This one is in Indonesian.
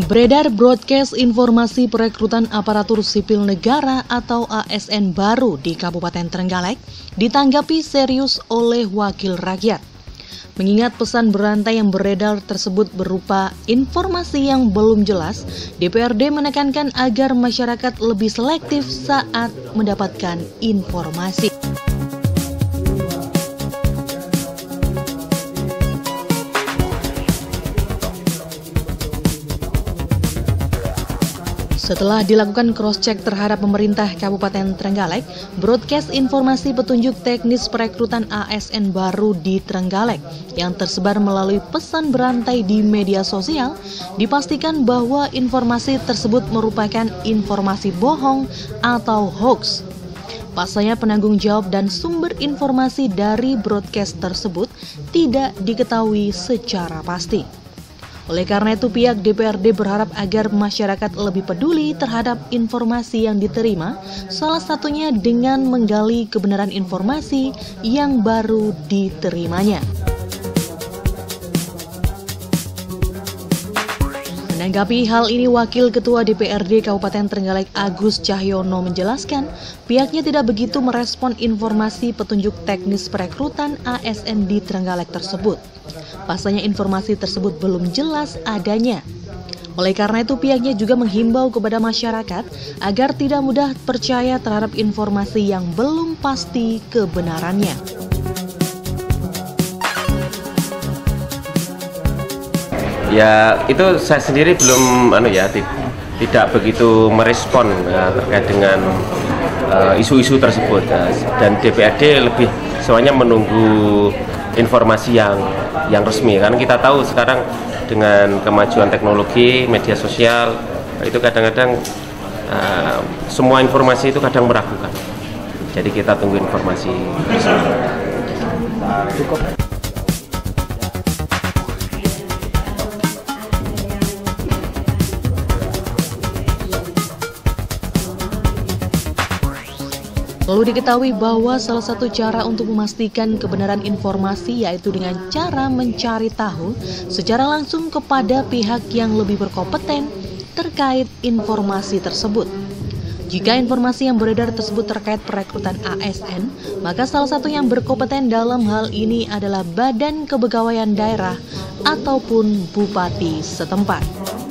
Beredar broadcast informasi perekrutan aparatur sipil negara atau ASN baru di Kabupaten Trenggalek ditanggapi serius oleh wakil rakyat. Mengingat pesan berantai yang beredar tersebut berupa informasi yang belum jelas, DPRD menekankan agar masyarakat lebih selektif saat mendapatkan informasi. Setelah dilakukan cross-check terhadap pemerintah Kabupaten Trenggalek, broadcast informasi petunjuk teknis perekrutan ASN baru di Trenggalek yang tersebar melalui pesan berantai di media sosial, dipastikan bahwa informasi tersebut merupakan informasi bohong atau hoax. Pasalnya penanggung jawab dan sumber informasi dari broadcast tersebut tidak diketahui secara pasti. Oleh karena itu, pihak DPRD berharap agar masyarakat lebih peduli terhadap informasi yang diterima, salah satunya dengan menggali kebenaran informasi yang baru diterimanya. Menanggapi hal ini, Wakil Ketua DPRD Kabupaten Trenggalek Agus Cahyono menjelaskan, pihaknya tidak begitu merespon informasi petunjuk teknis perekrutan ASN di Trenggalek tersebut. Pasalnya informasi tersebut belum jelas adanya. Oleh karena itu, pihaknya juga menghimbau kepada masyarakat agar tidak mudah percaya terhadap informasi yang belum pasti kebenarannya. Ya, itu saya sendiri belum tidak begitu merespon terkait dengan isu-isu tersebut, dan DPRD lebih soalnya menunggu informasi yang resmi, karena kita tahu sekarang dengan kemajuan teknologi media sosial itu kadang-kadang semua informasi itu kadang meragukan. Jadi kita tunggu informasi resmi. Cukup. Lalu diketahui bahwa salah satu cara untuk memastikan kebenaran informasi yaitu dengan cara mencari tahu secara langsung kepada pihak yang lebih berkompeten terkait informasi tersebut. Jika informasi yang beredar tersebut terkait perekrutan ASN, maka salah satu yang berkompeten dalam hal ini adalah Badan Kepegawaian Daerah ataupun Bupati setempat.